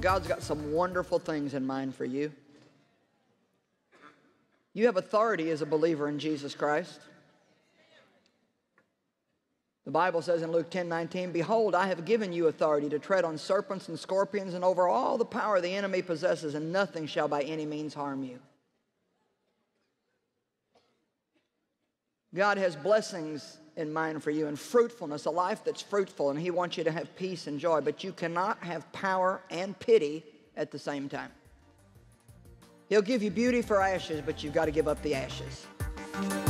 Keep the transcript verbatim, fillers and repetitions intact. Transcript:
God's got some wonderful things in mind for you. You have authority as a believer in Jesus Christ. The Bible says in Luke ten nineteen, behold, I have given you authority to tread on serpents and scorpions and over all the power the enemy possesses, and nothing shall by any means harm you. God has blessings in mind for you and fruitfulness, a life that's fruitful, and he wants you to have peace and joy, but you cannot have power and pity at the same time. He'll give you beauty for ashes, but you've got to give up the ashes.